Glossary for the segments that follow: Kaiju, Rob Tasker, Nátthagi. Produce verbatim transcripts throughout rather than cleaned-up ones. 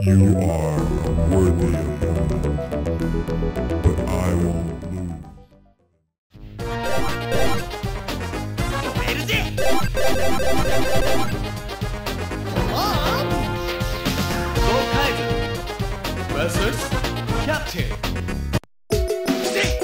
You are a worthy opponent, but I won't lose. Kaiju versus Captain. Hey!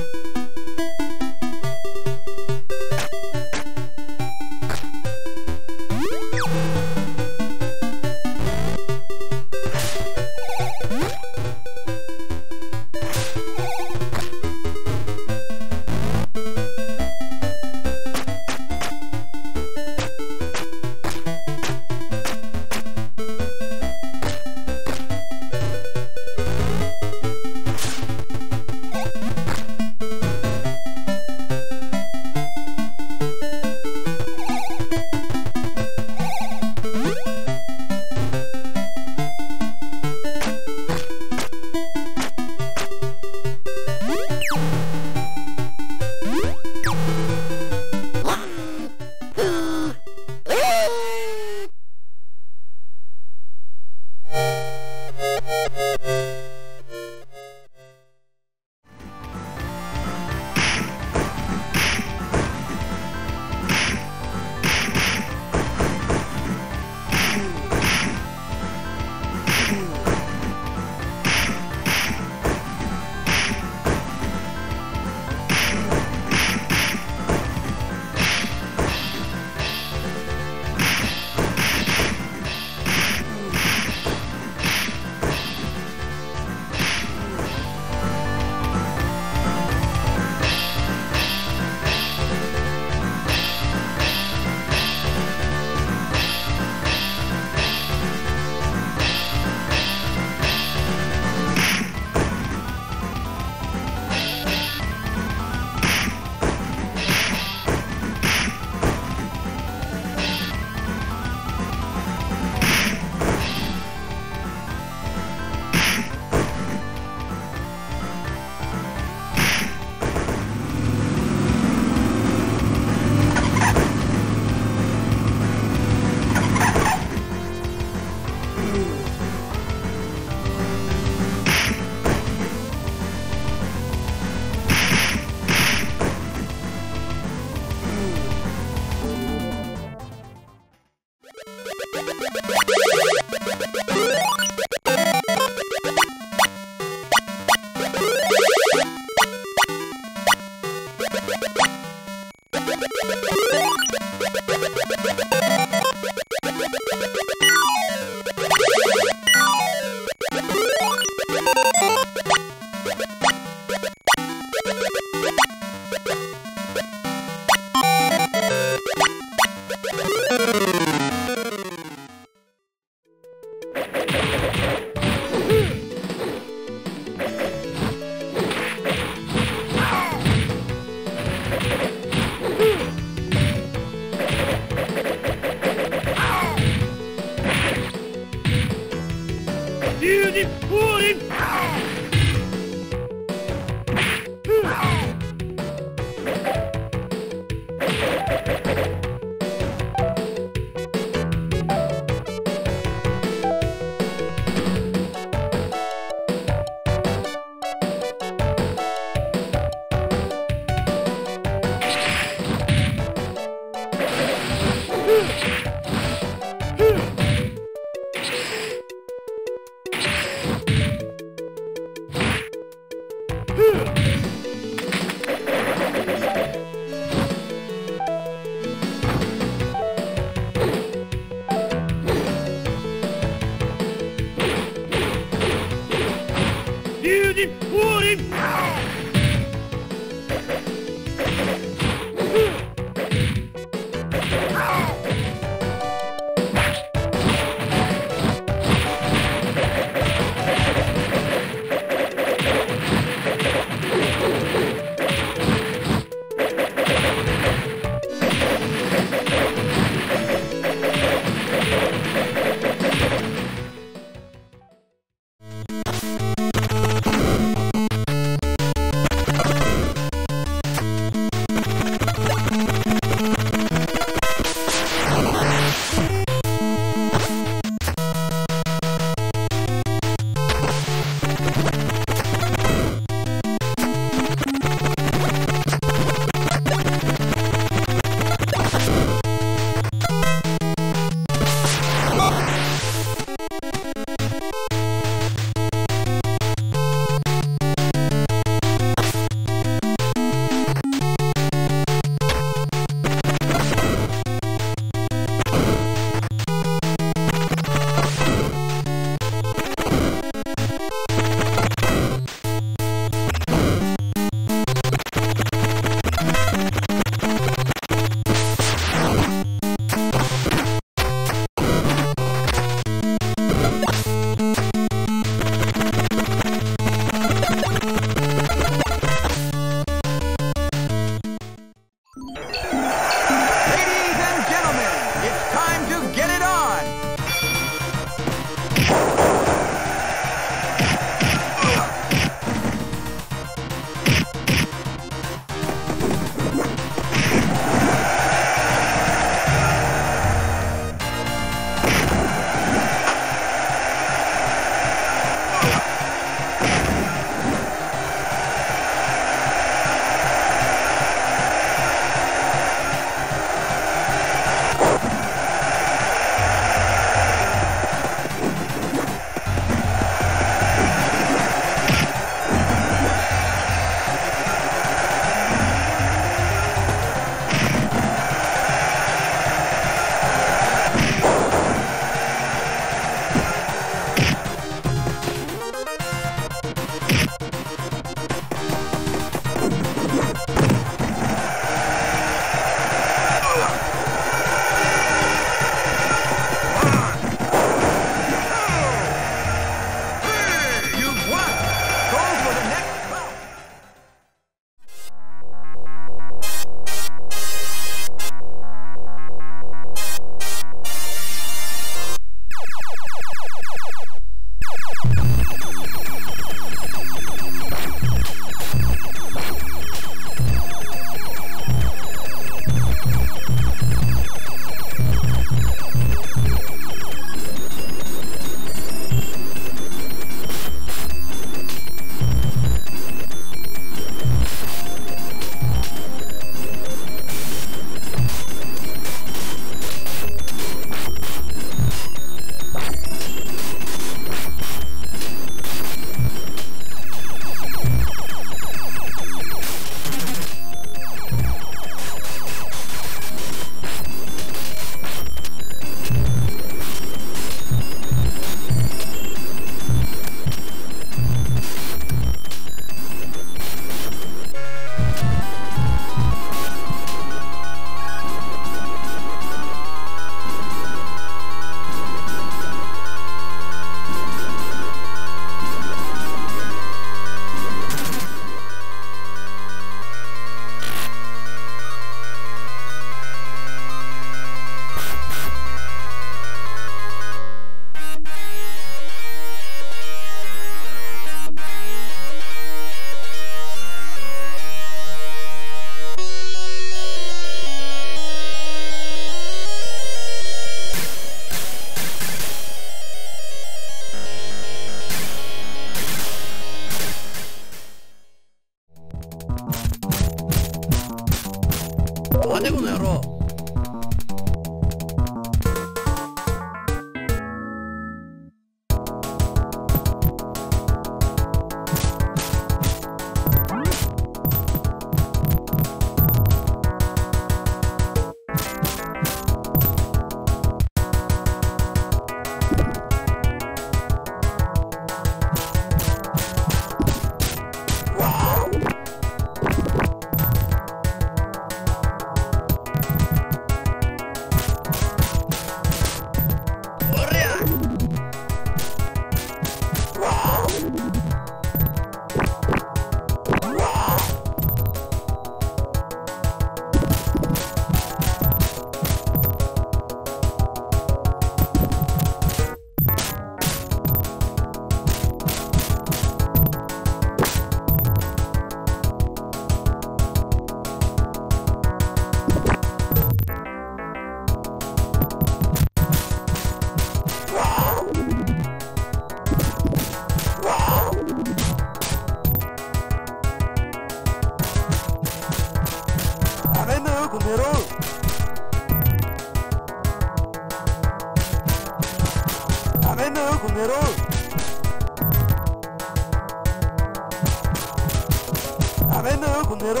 なんだよこの野郎。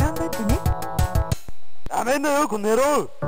頑張ってね。ダメだよこの野郎。